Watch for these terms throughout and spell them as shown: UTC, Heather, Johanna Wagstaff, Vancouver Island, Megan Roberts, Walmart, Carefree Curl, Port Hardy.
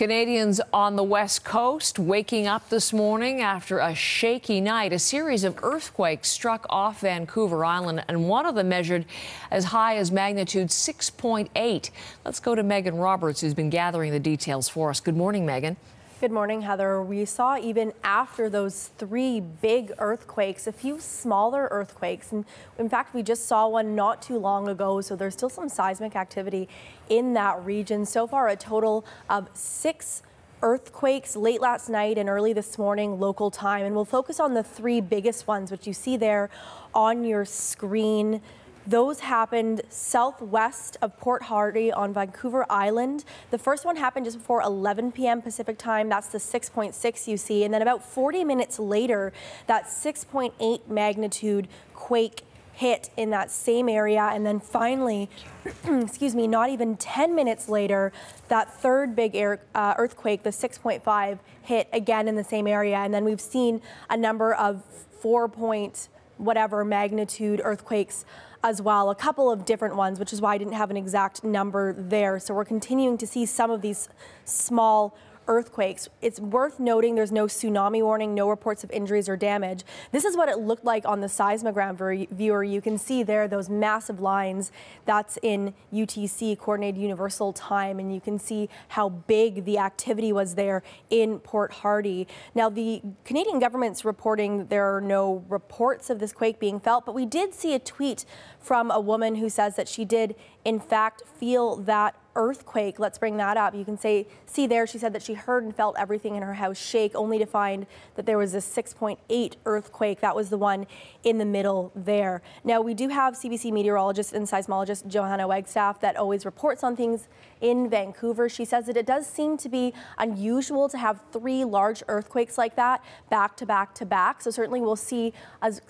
Canadians on the West Coast waking up this morning after a shaky night. A series of earthquakes struck off Vancouver Island, and one of them measured as high as magnitude 6.8. Let's go to Megan Roberts, who's been gathering the details for us. Good morning, Megan. Good morning, Heather. We saw even after those three big earthquakes, a few smaller earthquakes. And in fact, we just saw one not too long ago, so there's still some seismic activity in that region. So far, a total of six earthquakes late last night and early this morning, local time. And we'll focus on the three biggest ones, which you see there on your screen. Those happened southwest of Port Hardy on Vancouver Island. The first one happened just before 11 p.m. Pacific time. That's the 6.6 you see. And then about 40 minutes later, that 6.8 magnitude quake hit in that same area. And then finally, excuse me, not even 10 minutes later, that third big earthquake, the 6.5, hit again in the same area. And then we've seen a number of 4.0 whatever magnitude earthquakes as well, a couple of different ones, which is why I didn't have an exact number there. So we're continuing to see some of these small earthquakes. It's worth noting there's no tsunami warning, no reports of injuries or damage. This is what it looked like on the seismogram viewer. You can see there those massive lines. That's in UTC, Coordinated Universal Time, and you can see how big the activity was there in Port Hardy. Now, the Canadian government's reporting that there are no reports of this quake being felt, but we did see a tweet from a woman who says that she did, in fact, feel that earthquake. Let's bring that up. You can see there, she said that she heard and felt everything in her house shake, only to find that there was a 6.8 earthquake. That was the one in the middle there. Now, we do have CBC meteorologist and seismologist Johanna Wagstaff that always reports on things in Vancouver. She says that it does seem to be unusual to have three large earthquakes like that back to back to back. So certainly we'll see as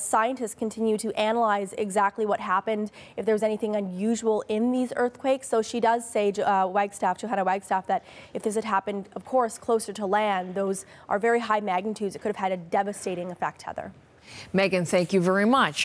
scientists continue to analyze exactly what happened, if there's anything unusual in these earthquakes. So she does say, Johanna Wagstaff, that if this had happened, of course, closer to land, those are very high magnitudes. It could have had a devastating effect, Heather. Megan, thank you very much.